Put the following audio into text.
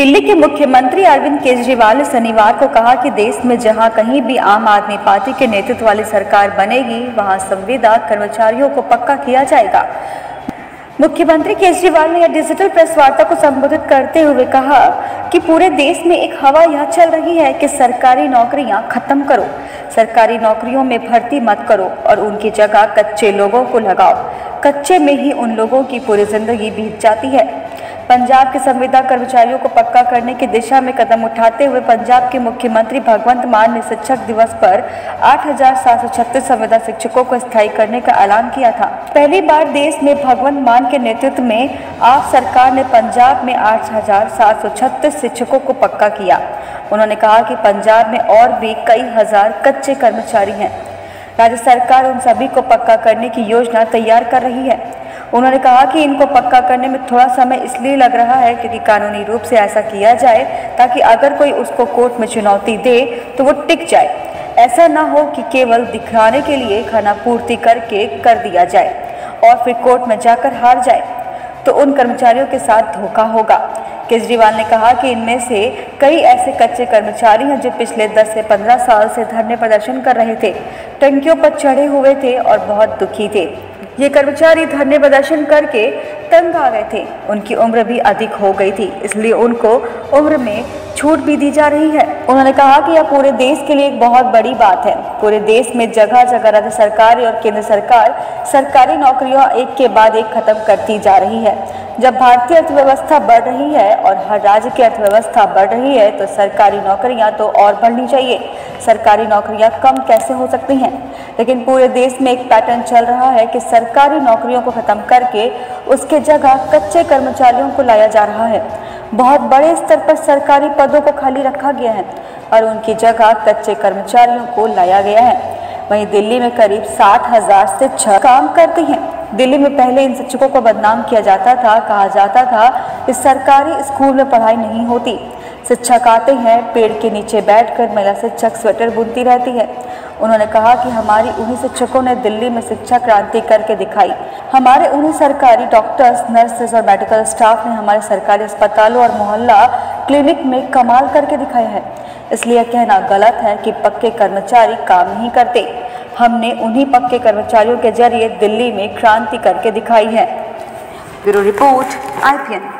दिल्ली के मुख्यमंत्री अरविंद केजरीवाल ने शनिवार को कहा कि देश में जहां कहीं भी आम आदमी पार्टी के नेतृत्व वाली सरकार बनेगी वहां संविदाक कर्मचारियों को पक्का किया जाएगा। मुख्यमंत्री केजरीवाल ने यह डिजिटल प्रेस वार्ता को संबोधित करते हुए कहा कि पूरे देश में एक हवा यह चल रही है कि सरकारी नौकरियां खत्म करो, सरकारी नौकरियों में भर्ती मत करो और उनकी जगह कच्चे लोगों को लगाओ। कच्चे में ही उन लोगों की पूरी जिंदगी बीत जाती है। पंजाब के संविदा कर्मचारियों को पक्का करने की दिशा में कदम उठाते हुए पंजाब के मुख्यमंत्री भगवंत मान ने शिक्षक दिवस पर 8,736 संविदा शिक्षकों को स्थायी करने का ऐलान किया था। पहली बार देश में भगवंत मान के नेतृत्व में आप सरकार ने पंजाब में 8,736 शिक्षकों को पक्का किया। उन्होंने कहा कि पंजाब में और भी कई हजार कच्चे कर्मचारी हैं। राज्य सरकार उन सभी को पक्का करने की योजना तैयार कर रही है। उन्होंने कहा कि इनको पक्का करने में थोड़ा समय इसलिए लग रहा है क्योंकि कानूनी रूप से ऐसा किया जाए ताकि अगर कोई उसको कोर्ट में चुनौती दे तो वो टिक जाए। ऐसा ना हो कि केवल दिखाने के लिए खाना पूर्ति करके कर दिया जाए और फिर कोर्ट में जाकर हार जाए तो उन कर्मचारियों के साथ धोखा होगा। केजरीवाल ने कहा कि इनमें से कई ऐसे कच्चे कर्मचारी हैं जो पिछले 10 से 15 साल से धरने प्रदर्शन कर रहे थे, टंकियों पर चढ़े हुए थे और बहुत दुखी थे। ये कर्मचारी धरने प्रदर्शन करके तंग आ गए थे। उनकी उम्र भी अधिक हो गई थी, इसलिए उनको उम्र में छूट भी दी जा रही है। उन्होंने कहा कि यह पूरे देश के लिए एक बहुत बड़ी बात है। पूरे देश में जगह जगह राज्य सरकार और केंद्र सरकार सरकारी नौकरियां एक के बाद एक खत्म करती जा रही है। जब भारतीय अर्थव्यवस्था बढ़ रही है और हर राज्य की अर्थव्यवस्था बढ़ रही है तो सरकारी नौकरियां तो और बढ़नी चाहिए। सरकारी नौकरियां कम कैसे हो सकती हैं? लेकिन पूरे देश में एक पैटर्न चल रहा है कि सरकारी नौकरियों को खत्म करके उसके जगह कच्चे कर्मचारियों को लाया जा रहा है। बहुत बड़े स्तर पर सरकारी पदों को खाली रखा गया है और उनकी जगह कच्चे कर्मचारियों को लाया गया है। वहीं दिल्ली में करीब 60,000 शिक्षक काम करते हैं। दिल्ली में पहले इन शिक्षकों को बदनाम किया जाता था। कहा जाता था कि सरकारी स्कूल में पढ़ाई नहीं होती। शिक्षक आते हैं, पेड़ के नीचे बैठकर महिला शिक्षक स्वेटर बुनती रहती है। उन्होंने कहा कि हमारी उन्हीं शिक्षकों ने दिल्ली में शिक्षा क्रांति करके दिखाई। हमारे उन्हीं सरकारी डॉक्टर्स, नर्सेस और मेडिकल स्टाफ ने हमारे सरकारी अस्पतालों और मोहल्ला क्लिनिक में कमाल करके दिखाया है। इसलिए कहना गलत है कि पक्के कर्मचारी काम नहीं करते। हमने उन्हीं पक्के कर्मचारियों के जरिए दिल्ली में क्रांति करके दिखाई है। Bureau report IPN।